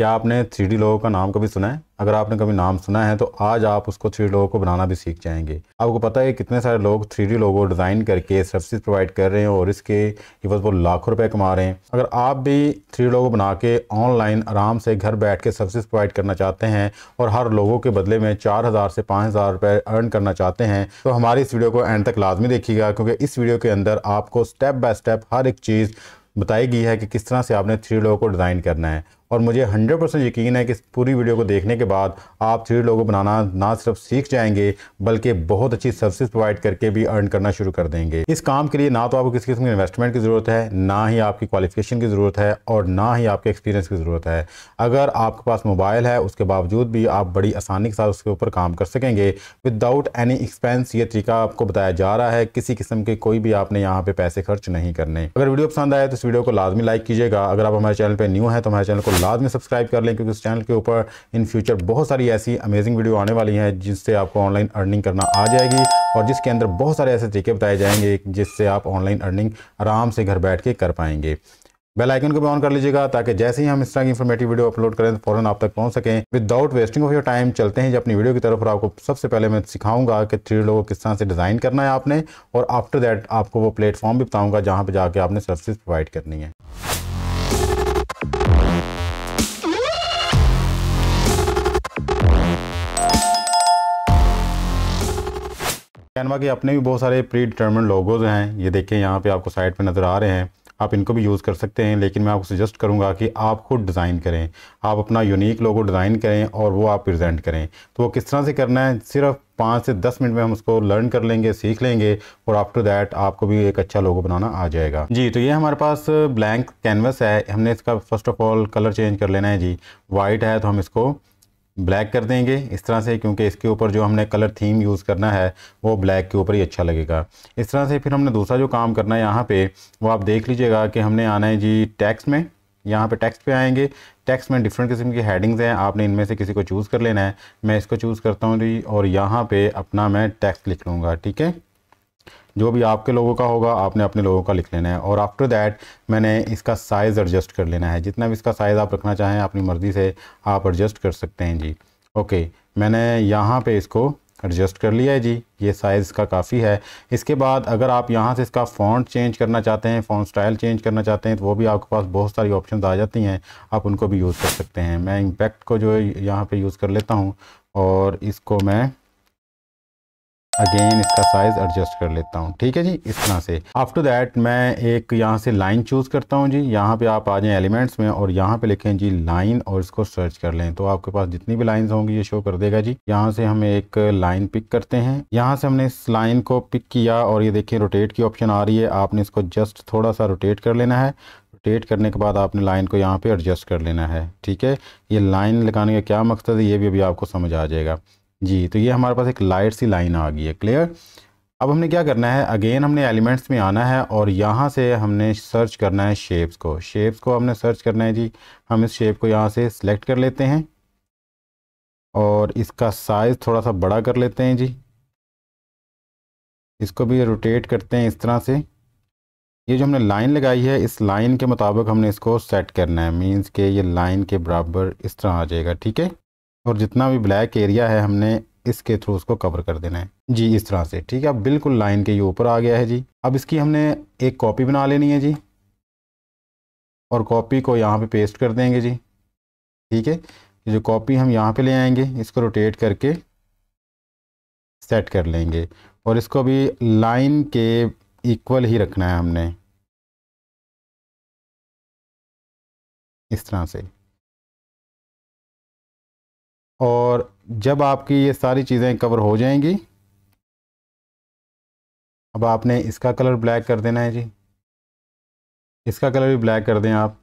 क्या आपने 3D लोगो का नाम कभी सुना है? अगर आपने कभी नाम सुना है तो आज आप उसको 3D लोगो को बनाना भी सीख जाएंगे। आपको पता है कितने सारे लोग 3D लोगो डिज़ाइन करके सर्विसेज प्रोवाइड कर रहे हैं और इसके एवज वो लाखों रुपए कमा रहे हैं। अगर आप भी 3D लोगो बना के ऑनलाइन आराम से घर बैठ के सर्विसेज प्रोवाइड करना चाहते हैं और हर लोगों के बदले में 4,000 से 5,000 रुपये अर्न करना चाहते हैं तो हमारी इस वीडियो को एंड तक लाजमी देखिएगा, क्योंकि इस वीडियो के अंदर आपको स्टेप बाय स्टेप हर एक चीज़ बताई गई है कि किस तरह से आपने 3D लोगो को डिज़ाइन करना है। और मुझे 100% यकीन है कि इस पूरी वीडियो को देखने के बाद आप 3D लोगो बनाना ना सिर्फ सीख जाएंगे बल्कि बहुत अच्छी सर्विसेज प्रोवाइड करके भी अर्न करना शुरू कर देंगे। इस काम के लिए ना तो आपको किसी किस्म की इन्वेस्टमेंट की ज़रूरत है, ना ही आपकी क्वालिफिकेशन की ज़रूरत है और ना ही आपके एक्सपीरियंस की ज़रूरत है। अगर आपके पास मोबाइल है उसके बावजूद भी आप बड़ी आसानी के साथ उसके ऊपर काम कर सकेंगे विदाउट एनी एक्सपेंस। ये तरीका आपको बताया जा रहा है, किसी किस्म के कोई भी आपने यहाँ पर पैसे खर्च नहीं करने। अगर वीडियो पसंद आए तो इस वीडियो को लाजमी लाइक कीजिएगा। अगर आप हमारे चैनल पर न्यू हैं तो हमारे चैनल को लाजमी सब्सक्राइब कर लें, क्योंकि इस चैनल के ऊपर इन फ्यूचर बहुत सारी ऐसी अमेजिंग वीडियो आने वाली हैं जिससे आपको ऑनलाइन अर्निंग करना आ जाएगी और जिसके अंदर बहुत सारे ऐसे तरीके बताए जाएंगे जिससे आप ऑनलाइन अर्निंग आराम से घर बैठ के कर पाएंगे। बेल आइकन को भी ऑन कर लीजिएगा ताकि जैसे ही हम इस तरह की इंफॉर्मेटिव वीडियो अपलोड करें तो फौरन आप तक पहुंच सकें without wasting of your time. चलते हैं अपनी वीडियो की तरफ और आपको सबसे पहले मैं सिखाऊंगा कि 3D लोगो किस तरह से डिज़ाइन करना है आपने, और आफ्टर दैट आपको वो प्लेटफॉर्म भी बताऊँगा जहाँ पर जाके आपने सर्विस प्रोवाइड करनी है। कैनवा के अपने भी बहुत सारे प्री डिटर्मिन्ड लोगोज हैं, ये देखें यहाँ पे आपको साइट पे नज़र आ रहे हैं। आप इनको भी यूज़ कर सकते हैं, लेकिन मैं आपको सजेस्ट करूँगा कि आप खुद डिज़ाइन करें, आप अपना यूनिक लोगो डिज़ाइन करें और वो आप प्रेजेंट करें। तो वो किस तरह से करना है सिर्फ 5 से 10 मिनट में हम उसको लर्न कर लेंगे, सीख लेंगे और आफ्टर दैट आपको भी एक अच्छा लोगो बनाना आ जाएगा। जी तो ये हमारे पास ब्लैंक कैनवस है, हमने इसका first of all colour change कर लेना है। जी वाइट है तो हम इसको ब्लैक कर देंगे इस तरह से, क्योंकि इसके ऊपर जो हमने कलर थीम यूज़ करना है वो ब्लैक के ऊपर ही अच्छा लगेगा। इस तरह से फिर हमने दूसरा जो काम करना है यहाँ पे वो आप देख लीजिएगा कि हमने आना है जी टेक्स्ट में। यहाँ पे टेक्स्ट पे आएंगे, टेक्स्ट में डिफरेंट किस्म की हेडिंग्स हैं, आपने इनमें से किसी को चूज़ कर लेना है। मैं इसको चूज़ करता हूँ जी और यहाँ पर अपना मैं टेक्स्ट लिख लूँगा। ठीक है, जो भी आपके लोगों का होगा आपने अपने लोगों का लिख लेना है और आफ्टर दैट मैंने इसका साइज़ एडजस्ट कर लेना है। जितना भी इसका साइज़ आप रखना चाहें अपनी मर्ज़ी से आप एडजस्ट कर सकते हैं। जी ओके, मैंने यहाँ पे इसको एडजस्ट कर लिया है। जी ये साइज़ का काफ़ी है। इसके बाद अगर आप यहाँ से इसका फ़ॉन्ट चेंज करना चाहते हैं, फ़ॉन्ट स्टाइल चेंज करना चाहते हैं तो वो भी आपके पास बहुत सारी ऑप्शंस आ जाती हैं, आप उनको भी यूज़ कर सकते हैं। मैं इम्पैक्ट को जो है यहाँ पर यूज़ कर लेता हूँ और इसको मैं अगेन इसका साइज़ एडजस्ट कर लेता हूँ। ठीक है जी, इस तरह से आफ्टर दैट मैं एक यहाँ से लाइन चूज़ करता हूँ। जी यहाँ पे आप आ जाएँ एलिमेंट्स में और यहाँ पे लिखें जी लाइन और इसको सर्च कर लें तो आपके पास जितनी भी लाइंस होंगी ये शो कर देगा। जी यहाँ से हम एक लाइन पिक करते हैं, यहाँ से हमने इस लाइन को पिक किया और ये देखिए रोटेट की ऑप्शन आ रही है। आपने इसको जस्ट थोड़ा सा रोटेट कर लेना है, रोटेट करने के बाद आपने लाइन को यहाँ पर एडजस्ट कर लेना है। ठीक है, ये लाइन लगाने का क्या मकसद है ये भी अभी आपको समझ आ जाएगा। जी तो ये हमारे पास एक लाइट सी लाइन आ गई है, क्लियर। अब हमने क्या करना है, अगेन हमने एलिमेंट्स में आना है और यहाँ से हमने सर्च करना है शेप्स को। शेप्स को हमने सर्च करना है जी, हम इस शेप को यहाँ से सिलेक्ट कर लेते हैं और इसका साइज़ थोड़ा सा बड़ा कर लेते हैं। जी इसको भी रोटेट करते हैं इस तरह से। ये जो हमने लाइन लगाई है इस लाइन के मुताबिक हमने इसको सेट करना है, मीन्स के ये लाइन के बराबर इस तरह आ जाएगा। ठीक है, और जितना भी ब्लैक एरिया है हमने इसके थ्रू उसको कवर कर देना है। जी इस तरह से, ठीक है, अब बिल्कुल लाइन के ये ऊपर आ गया है। जी अब इसकी हमने एक कॉपी बना लेनी है जी और कॉपी को यहाँ पे पेस्ट कर देंगे। जी ठीक है, जो कॉपी हम यहाँ पे ले आएंगे इसको रोटेट करके सेट कर लेंगे और इसको भी लाइन के इक्वल ही रखना है हमने इस तरह से। और जब आपकी ये सारी चीज़ें कवर हो जाएंगी अब आपने इसका कलर ब्लैक कर देना है। जी इसका कलर भी ब्लैक कर दें आप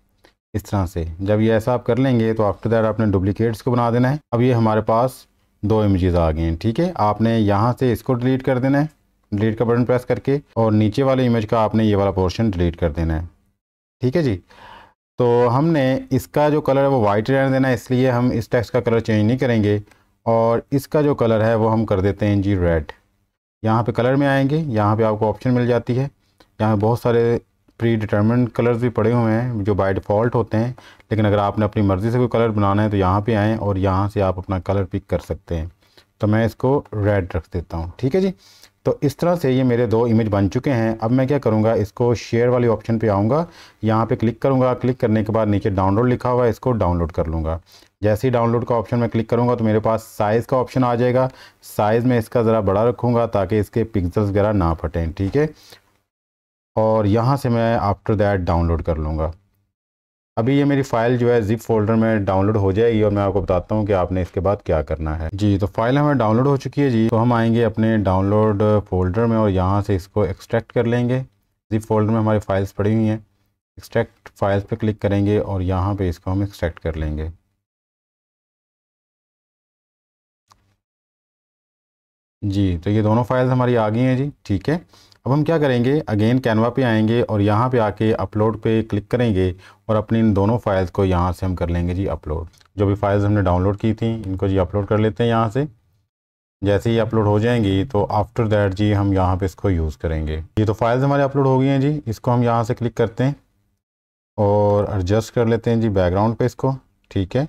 इस तरह से। जब ये ऐसा आप कर लेंगे तो आफ्टर दैट आपने डुप्लीकेट्स को बना देना है। अब ये हमारे पास 2 इमेजेस आ गए हैं। ठीक है, आपने यहाँ से इसको डिलीट कर देना है, डिलीट का बटन प्रेस करके, और नीचे वाले इमेज का आपने ये वाला पोर्शन डिलीट कर देना है। ठीक है जी, तो हमने इसका जो कलर है वो वाइट रहने देना है, इसलिए हम इस टेक्स्ट का कलर चेंज नहीं करेंगे और इसका जो कलर है वो हम कर देते हैं जी रेड। यहाँ पे कलर में आएंगे, यहाँ पे आपको ऑप्शन मिल जाती है, यहाँ बहुत सारे प्री डिटर्मिनेंट कलर्स भी पड़े हुए हैं जो बाय डिफ़ॉल्ट होते हैं, लेकिन अगर आपने अपनी मर्ज़ी से कोई कलर बनाना है तो यहाँ पे आएँ और यहाँ से आप अपना कलर पिक कर सकते हैं। तो मैं इसको रेड रख देता हूँ, ठीक है जी। तो इस तरह से ये मेरे दो इमेज बन चुके हैं। अब मैं क्या करूँगा, इसको शेयर वाले ऑप्शन पे आऊँगा, यहाँ पे क्लिक करूँगा। क्लिक करने के बाद नीचे डाउनलोड लिखा हुआ है, इसको डाउनलोड कर लूँगा। जैसे ही डाउनलोड का ऑप्शन मैं क्लिक करूँगा तो मेरे पास साइज़ का ऑप्शन आ जाएगा। साइज़ में इसका ज़रा बड़ा रखूँगा ताकि इसके पिक्सल्स वगैरह ना फटें, ठीक है। और यहाँ से मैं आफ्टर दैट डाउनलोड कर लूँगा। अभी ये मेरी फ़ाइल जो है ज़िप फोल्डर में डाउनलोड हो जाएगी और मैं आपको बताता हूँ कि आपने इसके बाद क्या करना है जी। तो फाइल हमें डाउनलोड हो चुकी है जी। तो हम आएंगे अपने डाउनलोड फोल्डर में और यहाँ से इसको एक्सट्रैक्ट कर लेंगे। ज़िप फोल्डर में हमारी फ़ाइल्स पड़ी हुई हैं। एक्सट्रैक्ट फाइल्स पे क्लिक करेंगे और यहाँ पर इसको हम एक्सट्रैक्ट कर लेंगे। जी तो ये दोनों फाइल्स हमारी आ गई हैं जी, ठीक है। अब हम क्या करेंगे, अगेन कैनवा पे आएंगे और यहाँ पे आके अपलोड पे क्लिक करेंगे और अपनी इन दोनों फाइल्स को यहाँ से हम कर लेंगे जी अपलोड। जो भी फाइल्स हमने डाउनलोड की थी इनको जी अपलोड कर लेते हैं यहाँ से। जैसे ही अपलोड हो जाएंगी तो आफ्टर दैट जी हम यहाँ पे इसको यूज़ करेंगे। ये तो फाइल्स हमारे अपलोड हो गई हैं जी। इसको हम यहाँ से क्लिक करते हैं और एडजस्ट कर लेते हैं जी बैकग्राउंड पे इसको, ठीक है।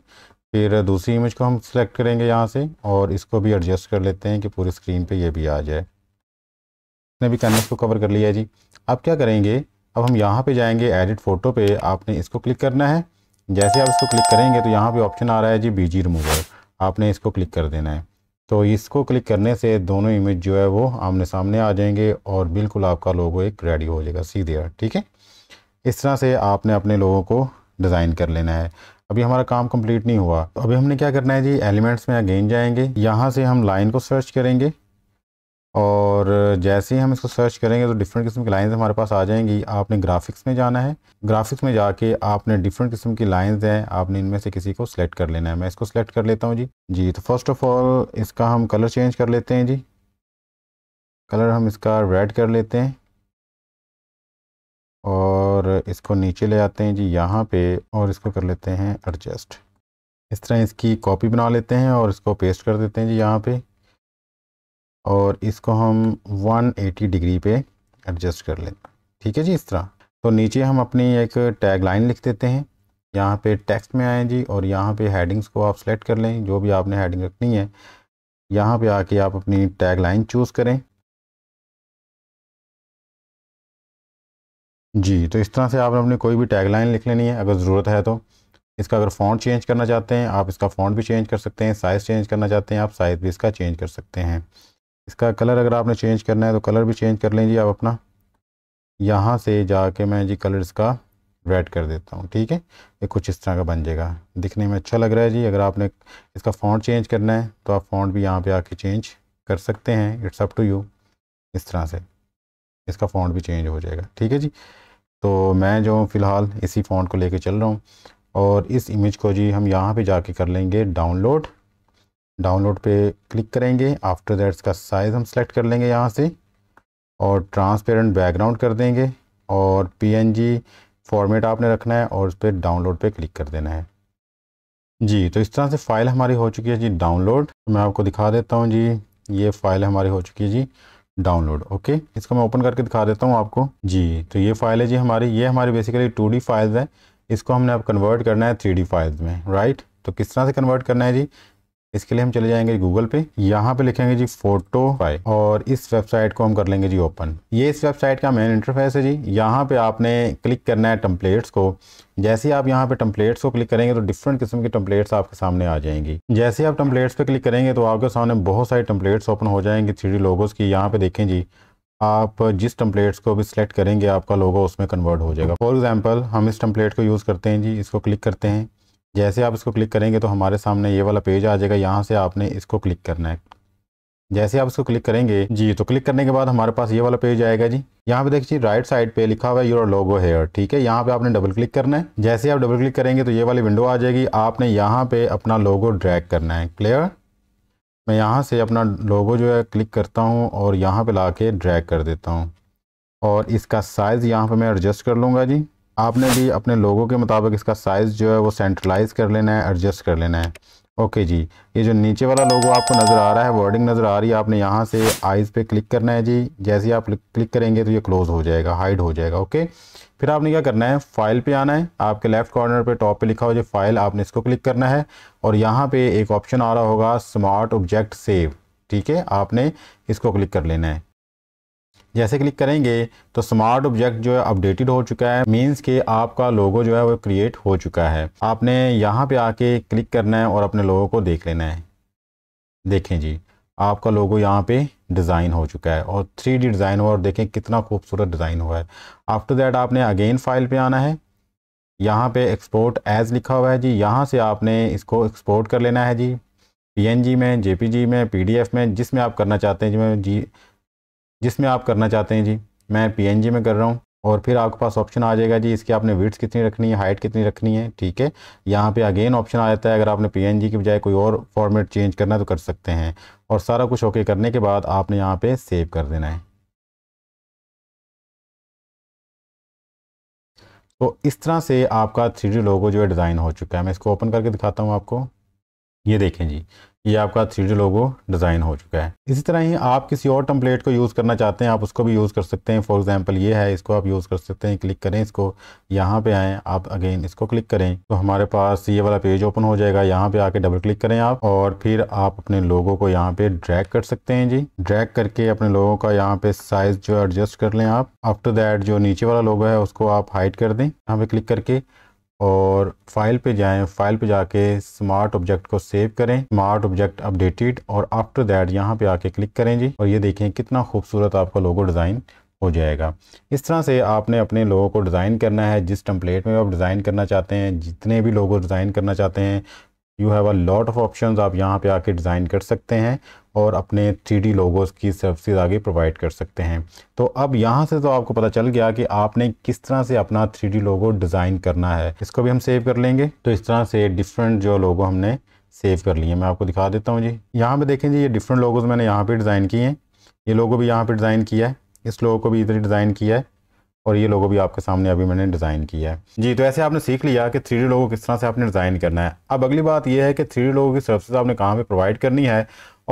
फिर दूसरी इमेज को हम सेलेक्ट करेंगे यहाँ से और इसको भी एडजस्ट कर लेते हैं कि पूरी स्क्रीन पे ये भी आ जाए। इसने भी कैनवस को कवर कर लिया है जी। अब क्या करेंगे, अब हम यहाँ पे जाएंगे एडिट फ़ोटो पे। आपने इसको क्लिक करना है। जैसे आप इसको क्लिक करेंगे तो यहाँ पे ऑप्शन आ रहा है जी बीजी रिमूवर, आपने इसको क्लिक कर देना है। तो इसको क्लिक करने से दोनों इमेज जो है वो आमने सामने आ जाएंगे और बिल्कुल आपका लोगो एक रेडी हो जाएगा सीधे, ठीक है। इस तरह से आपने अपने लोगों को डिज़ाइन कर लेना है। अभी हमारा काम कंप्लीट नहीं हुआ, तो अभी हमने क्या करना है जी, एलिमेंट्स में अगेन जाएंगे। यहाँ से हम लाइन को सर्च करेंगे और जैसे ही हम इसको सर्च करेंगे तो डिफरेंट किस्म की लाइंस हमारे पास आ जाएंगी। आपने ग्राफिक्स में जाना है। ग्राफिक्स में जाके आपने डिफरेंट किस्म की लाइंस हैं, आपने इनमें से किसी को सिलेक्ट कर लेना है। मैं इसको सिलेक्ट कर लेता हूँ जी। जी तो फर्स्ट ऑफ ऑल इसका हम कलर चेंज कर लेते हैं जी। कलर हम इसका रेड कर लेते हैं और इसको नीचे ले आते हैं जी यहाँ पे और इसको कर लेते हैं एडजस्ट। इस तरह इसकी कॉपी बना लेते हैं और इसको पेस्ट कर देते हैं जी यहाँ पे और इसको हम 180 डिग्री पे एडजस्ट कर लेते हैं, ठीक है जी। इस तरह तो नीचे हम अपनी एक टैग लाइन लिख देते हैं। यहाँ पे टेक्स्ट में आएँ जी और यहाँ पे हेडिंग्स को आप सेलेक्ट कर लें, जो भी आपने हेडिंग रखनी है। यहाँ पे आके आप अपनी टैग लाइन चूज़ करें जी। तो इस तरह से आपने अपने कोई भी टैग लाइन लिख लेनी है अगर ज़रूरत है तो। इसका अगर फ़ॉन्ट चेंज करना चाहते हैं आप इसका फ़ॉन्ट भी चेंज कर सकते हैं। साइज़ चेंज करना चाहते हैं आप साइज़ भी इसका चेंज कर सकते हैं। इसका कलर अगर आपने चेंज करना है तो कलर भी चेंज कर लें जी आप अपना। यहाँ से जाके मैं जी कलर इसका रेड कर देता हूँ, ठीक है। ये कुछ इस तरह का बन जाएगा, दिखने में अच्छा लग रहा है जी। अगर आपने इसका फ़ॉन्ट चेंज करना है तो आप फ़ॉन्ट भी यहाँ पर आके चेंज कर सकते हैं। It's up to you. इस तरह से इसका फ़ॉन्ट भी चेंज हो जाएगा, ठीक है जी। तो मैं जो फ़िलहाल इसी फ़ॉन्ट को लेके चल रहा हूँ और इस इमेज को जी हम यहाँ पे जाके कर लेंगे डाउनलोड। डाउनलोड पे क्लिक करेंगे। आफ्टर दैट इसका साइज़ हम सेलेक्ट कर लेंगे यहाँ से और ट्रांसपेरेंट बैकग्राउंड कर देंगे और पीएनजी फॉर्मेट आपने रखना है और उस पर डाउनलोड पे क्लिक कर देना है जी। तो इस तरह से फ़ाइल हमारी हो चुकी है जी डाउनलोड। मैं आपको दिखा देता हूँ जी, ये फ़ाइल हमारी हो चुकी है जी डाउनलोड। ओके, इसको मैं ओपन करके दिखा देता हूँ आपको जी। तो ये फाइल है जी हमारी, ये हमारी बेसिकली 2D फाइल्स है। इसको हमने अब कन्वर्ट करना है 3D फाइल्स में, राइट। तो किस तरह से कन्वर्ट करना है जी, इसके लिए हम चले जाएंगे गूगल पे। यहाँ पे लिखेंगे जी फोटो फाइल और इस वेबसाइट को हम कर लेंगे जी ओपन। ये इस वेबसाइट का मेन इंटरफेस है जी। यहाँ पे आपने क्लिक करना है टेम्पलेट्स को। जैसे ही आप यहाँ पे टेम्पलेट्स को क्लिक करेंगे तो डिफरेंट किस्म की टेम्पलेट्स आपके सामने आ जाएंगी। जैसे आप टेम्पलेट्स पे क्लिक करेंगे तो आपके सामने बहुत सारी टेम्पलेट्स ओपन हो जाएंगी 3D लोगोस की। यहाँ पे देखें जी, आप जिस टेम्पलेट्स को भी सिलेक्ट करेंगे आपका लोगो उसमें कन्वर्ट हो जाएगा। फॉर एग्जाम्पल हम इस टेम्पलेट को यूज़ करते हैं जी। इसको क्लिक करते हैं। जैसे आप इसको क्लिक करेंगे तो हमारे सामने ये वाला पेज आ जाएगा। यहाँ से आपने इसको क्लिक करना है। जैसे आप इसको क्लिक करेंगे जी तो क्लिक करने के बाद हमारे पास ये वाला पेज आएगा जी। यहाँ पे देखिए राइट साइड पे लिखा हुआ है योर लोगो हेयर, ठीक है। यहाँ पे आपने डबल क्लिक करना है। जैसे आप डबल क्लिक करेंगे तो ये वाली विंडो आ जाएगी। आपने यहाँ पे अपना लोगो ड्रैग करना है। क्लियर, मैं यहाँ से अपना लोगो जो है क्लिक करता हूँ और यहाँ पे ला के ड्रैग कर देता हूँ और इसका साइज़ यहाँ पर मैं एडजस्ट कर लूँगा जी। आपने भी अपने लोगों के मुताबिक इसका साइज़ जो है वो सेंट्रलाइज़ कर लेना है, एडजस्ट कर लेना है। ओके जी, ये जो नीचे वाला लोगो आपको नज़र आ रहा है, वर्डिंग नज़र आ रही है, आपने यहाँ से आइज़ पे क्लिक करना है जी। जैसे ही आप क्लिक करेंगे तो ये क्लोज़ हो जाएगा, हाइड हो जाएगा। ओके, फिर आपने क्या करना है, फाइल पे आना है। आपके लेफ़्ट कॉर्नर पे टॉप पे लिखा हो जो फाइल, आपने इसको क्लिक करना है और यहाँ पे एक ऑप्शन आ रहा होगा स्मार्ट ऑब्जेक्ट सेव, ठीक है, आपने इसको क्लिक कर लेना है। जैसे क्लिक करेंगे तो स्मार्ट ऑब्जेक्ट जो है अपडेटेड हो चुका है, मींस कि आपका लोगो जो है वो क्रिएट हो चुका है। आपने यहाँ पे आके क्लिक करना है और अपने लोगो को देख लेना है। देखें जी, आपका लोगो यहाँ पे डिज़ाइन हो चुका है और 3D डिज़ाइन हुआ, और देखें कितना खूबसूरत डिज़ाइन हुआ है। आफ्टर दैट आपने अगेन फाइल पे आना है, यहाँ पे एक्सपोर्ट एज लिखा हुआ है जी, यहाँ से आपने इसको एक्सपोर्ट कर लेना है जी, PNG में, JPG में, PDF में, जिसमें आप करना चाहते हैं जी। मैं PNG में कर रहा हूँ। और फिर आपके पास ऑप्शन आ जाएगा जी, इसकी आपने विड्थ कितनी रखनी है, हाइट कितनी रखनी है, ठीक है। यहाँ पे अगेन ऑप्शन आ जाता है, अगर आपने PNG की बजाय कोई और फॉर्मेट चेंज करना है तो कर सकते हैं। और सारा कुछ ओके करने के बाद आपने यहाँ पे सेव कर देना है। तो इस तरह से आपका 3D लोगो जो है डिज़ाइन हो चुका है। मैं इसको ओपन करके दिखाता हूँ आपको। ये देखें जी, ये आपका 3D लोगो डिज़ाइन हो चुका है। इसी तरह ही आप किसी और टेम्पलेट को यूज़ करना चाहते हैं, आप उसको भी यूज़ कर सकते हैं। फॉर एग्जांपल ये है, इसको आप यूज़ कर सकते हैं। क्लिक करें इसको, यहाँ पे आएँ आप, अगेन इसको क्लिक करें तो हमारे पास ये वाला पेज ओपन हो जाएगा। यहाँ पे आके डबल क्लिक करें आप, और फिर आप अपने लोगो को यहाँ पे ड्रैग कर सकते हैं जी। ड्रैग करके अपने लोगो का यहाँ पे साइज़ जो एडजस्ट कर लें आप। आफ्टर दैट जो नीचे वाला लोगो है उसको आप हाइड कर दें यहाँ पर क्लिक करके, और फाइल पे जाएं। फाइल पे जाके स्मार्ट ऑब्जेक्ट को सेव करें, स्मार्ट ऑब्जेक्ट अपडेटेड, और आफ्टर दैट यहाँ पे आके क्लिक करें जी। और ये देखें कितना खूबसूरत आपका लोगो डिज़ाइन हो जाएगा। इस तरह से आपने अपने लोगों को डिज़ाइन करना है। जिस टेम्पलेट में आप डिज़ाइन करना चाहते हैं, जितने भी लोगो डिज़ाइन करना चाहते हैं, you have a lot of options, आप यहाँ पे आके डिज़ाइन कर सकते हैं और अपने 3D लोगोस की सर्विसेज आगे प्रोवाइड कर सकते हैं। तो अब यहाँ से तो आपको पता चल गया कि आपने किस तरह से अपना 3D लोगो डिज़ाइन करना है। इसको भी हम सेव कर लेंगे। तो इस तरह से डिफरेंट जो लोगो हमने सेव कर लिए, मैं आपको दिखा देता हूँ जी। यहाँ पर देखें जी, ये डिफरेंट लोगोज़ मैंने यहाँ पर डिज़ाइन किए हैं। ये लोगो भी यहाँ पर डिज़ाइन किया है, इस लोगो को भी इधर डिज़ाइन किया है, और ये लोगो भी आपके सामने अभी मैंने डिज़ाइन किया है जी। तो ऐसे आपने सीख लिया कि 3D लोगो किस तरह से आपने डिज़ाइन करना है। अब अगली बात ये है कि 3D लोगो की सर्विसेज आपने कहाँ पे प्रोवाइड करनी है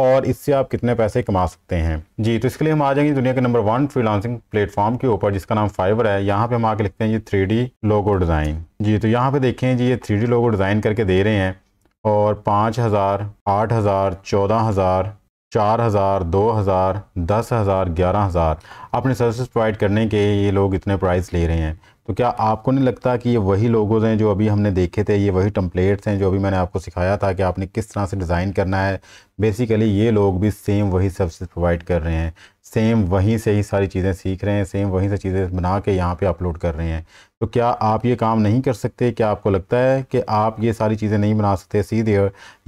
और इससे आप कितने पैसे कमा सकते हैं जी। तो इसके लिए हम आ जाएंगे दुनिया के नंबर 1 फ्रीलांसिंग प्लेटफॉर्म के ऊपर, जिसका नाम फाइवर है। यहाँ पे हम आके लिखते हैं ये 3D लोगो डिज़ाइन जी। तो यहाँ पे देखें जी, ये 3D लोगो डिज़ाइन करके दे रहे हैं, और 5000, 8000, 14000, 4000, 2000, 10000, 11000 अपने सर्विसेज प्रोवाइड करने के ये लोग इतने प्राइस ले रहे हैं। तो क्या आपको नहीं लगता कि ये वही लोगोज हैं जो अभी हमने देखे थे, ये वही टेम्पलेट्स हैं जो अभी मैंने आपको सिखाया था कि आपने किस तरह से डिज़ाइन करना है। बेसिकली ये लोग भी सेम वही सर्विसेज प्रोवाइड कर रहे हैं, सेम वहीं से ही सारी चीज़ें सीख रहे हैं, सेम वहीं से चीज़ें बना के यहाँ पे अपलोड कर रहे हैं। तो क्या आप ये काम नहीं कर सकते? क्या आपको लगता है कि आप ये सारी चीज़ें नहीं बना सकते? सीधे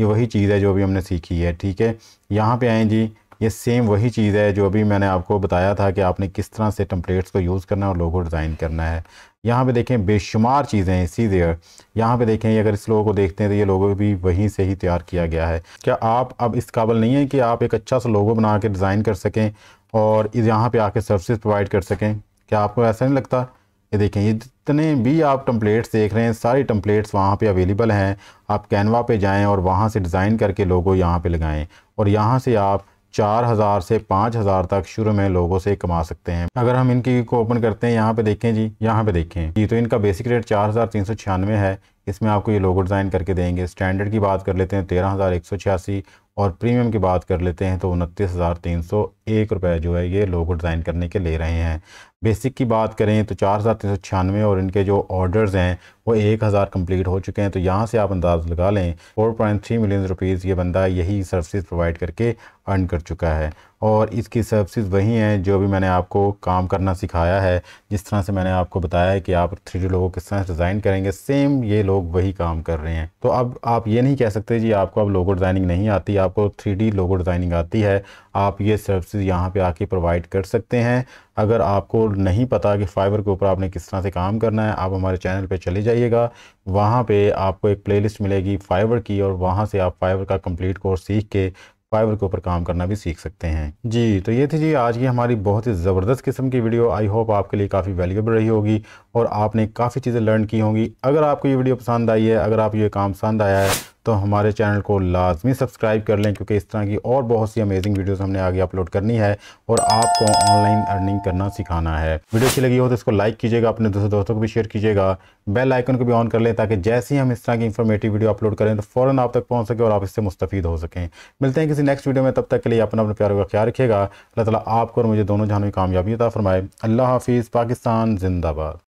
ये वही चीज़ है जो अभी हमने सीखी है, ठीक है। यहाँ पे आएँ जी, ये सेम वही चीज़ है जो अभी मैंने आपको बताया था कि आपने किस तरह से टेम्पलेट्स को यूज़ करना है और लोगो डिज़ाइन करना है। यहाँ पे देखें बेशुमार चीज़ें हैं, इसी देर यहाँ पे देखें। अगर इस लोगो को देखते हैं तो ये लोगो भी वहीं से ही तैयार किया गया है। क्या आप अब इस काबिल नहीं है कि आप एक अच्छा सा लोगो बना के डिज़ाइन कर सकें और यहाँ पे आके सर्विसेज प्रोवाइड कर सकें? क्या आपको ऐसा नहीं लगता? ये देखें, ये जितने भी आप टेम्पलेट्स देख रहे हैं, सारी टेम्पलेट्स वहाँ पे अवेलेबल हैं। आप कैनवा पे जाएँ और वहाँ से डिज़ाइन करके लोगो यहाँ पे लगाएँ, और यहाँ से आप 4000 से 5000 तक शुरू में लोगों से कमा सकते हैं। अगर हम इनकी को ओपन करते हैं, यहाँ पे देखें जी, यहाँ पे देखें जी, तो इनका बेसिक रेट 4396 है। इसमें आपको ये लोगो डिज़ाइन करके देंगे। स्टैंडर्ड की बात कर लेते हैं 13186, और प्रीमियम की बात कर लेते हैं तो 29301 रुपये जो है ये लोगो डिज़ाइन करने के ले रहे हैं। बेसिक की बात करें तो 4396, और इनके जो ऑर्डर्स हैं वो 1000 कंप्लीट हो चुके हैं। तो यहाँ से आप अंदाज़ लगा लें 4.3 मिलियन रुपीज़ ये बंदा यही सर्विसेज प्रोवाइड करके अर्न कर चुका है। और इसकी सर्विसेज वही हैं जो भी मैंने आपको काम करना सिखाया है। जिस तरह से मैंने आपको बताया है कि आप 3D लोगो किस तरह से डिज़ाइन करेंगे, सेम ये लोग वही काम कर रहे हैं। तो अब आप ये नहीं कह सकते जी आपको अब लोगो डिज़ाइनिंग नहीं आती। आपको 3D लोगो डिज़ाइनिंग आती है। आप ये सर्विसेज यहाँ पे आके प्रोवाइड कर सकते हैं। अगर आपको नहीं पता कि फाइवर के ऊपर आपने किस तरह से काम करना है, आप हमारे चैनल पे चले जाइएगा। वहाँ पे आपको एक प्लेलिस्ट मिलेगी फाइवर की, और वहाँ से आप फाइवर का कंप्लीट कोर्स सीख के फाइवर के ऊपर काम करना भी सीख सकते हैं जी। तो ये थी जी आज की हमारी बहुत ही ज़बरदस्त किस्म की वीडियो। आई होप आपके लिए काफ़ी वैल्यूएबल रही होगी और आपने काफ़ी चीज़ें लर्न की होंगी। अगर आपको ये वीडियो पसंद आई है, अगर आप ये काम पसंद आया है तो हमारे चैनल को लाजमी सब्सक्राइब कर लें, क्योंकि इस तरह की और बहुत सी अमेजिंग वीडियोस हमने आगे अपलोड करनी है और आपको ऑनलाइन अर्निंग करना सिखाना है। वीडियो अच्छी लगी हो तो इसको लाइक कीजिएगा, अपने दूसरे दोस्तों को भी शेयर कीजिएगा, बेल आइकन को भी ऑन कर लें ताकि जैसे ही हम इस तरह की इंफॉर्मेटिव वीडियो अपलोड करें तो फ़ौरन आप तक पहुँच सके और आप इससे मुस्तफ़ीद हो सकें। मिलते हैं किसी नेक्स्ट वीडियो में, तब तक के लिए अपना अपने प्यार का ख्याल रखिएगा। अल्लाह ताला आपको और मुझे दोनों जहानों में कामयाबी अता फरमाए। अल्लाह हाफिज़। पाकिस्तान जिंदाबाद।